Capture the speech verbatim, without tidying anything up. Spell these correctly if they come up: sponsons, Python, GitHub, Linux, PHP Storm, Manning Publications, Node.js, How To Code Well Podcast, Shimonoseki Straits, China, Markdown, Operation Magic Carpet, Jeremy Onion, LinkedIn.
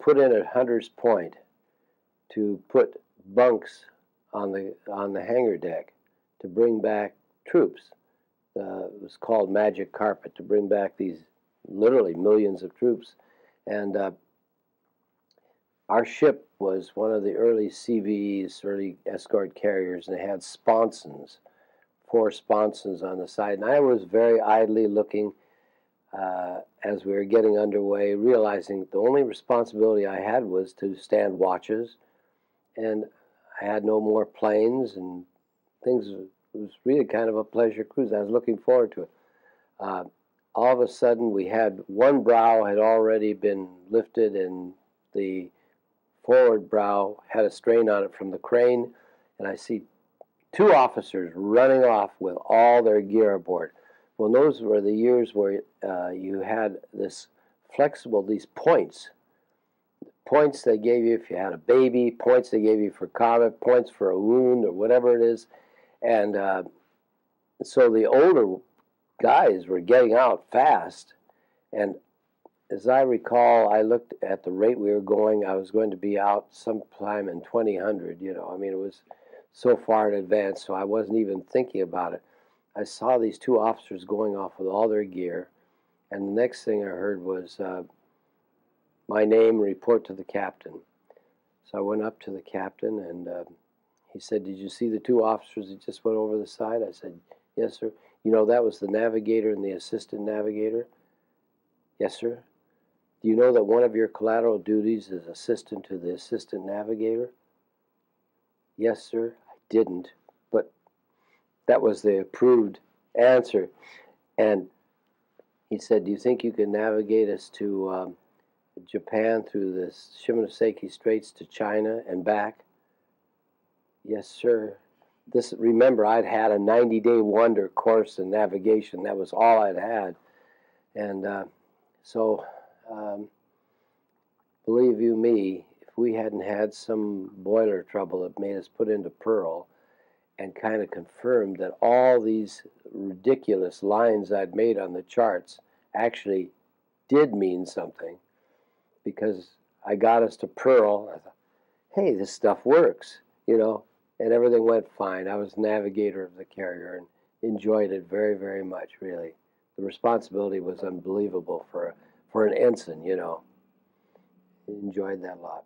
put in at Hunter's Point to put bunks on the on the hangar deck to bring back troops. Uh, it was called Magic Carpet, to bring back these literally millions of troops. And uh, our ship was one of the early C V Es, early escort carriers, and they had sponsons, four sponsons on the side. And I was very idly looking uh, as we were getting underway, realizing the only responsibility I had was to stand watches. And I had no more planes and things. It was really kind of a pleasure cruise. I was looking forward to it. Uh, all of a sudden, we had one brow had already been lifted, and the forward brow had a strain on it from the crane, and I see two officers running off with all their gear aboard. Well, those were the years where uh, you had this flexible, these points. Points they gave you if you had a baby, points they gave you for combat, points for a wound or whatever it is. And uh, so the older guys were getting out fast. And as I recall, I looked at the rate we were going. I was going to be out sometime in twenty hundred, you know. I mean, it was so far in advance, so I wasn't even thinking about it. I saw these two officers going off with all their gear. And the next thing I heard was uh, my name, report to the captain. So I went up to the captain, and uh, he said, "Did you see the two officers that just went over the side?" I said, "Yes, sir." "You know, that was the navigator and the assistant navigator." "Yes, sir." "Do you know that one of your collateral duties is assistant to the assistant navigator?" "Yes, sir." I didn't, but that was the approved answer. And he said, "Do you think you can navigate us to um, Japan through the Shimonoseki Straits to China and back?" "Yes, sir." This, remember, I'd had a ninety-day wonder course in navigation. That was all I'd had. And uh, so, um, believe you me, if we hadn't had some boiler trouble that made us put into Pearl and kind of confirmed that all these ridiculous lines I'd made on the charts actually did mean something, because I got us to Pearl, I thought, hey, this stuff works, you know. And everything went fine. I was navigator of the carrier and enjoyed it very, very much, really. The responsibility was unbelievable for, for an ensign, you know. Enjoyed that a lot.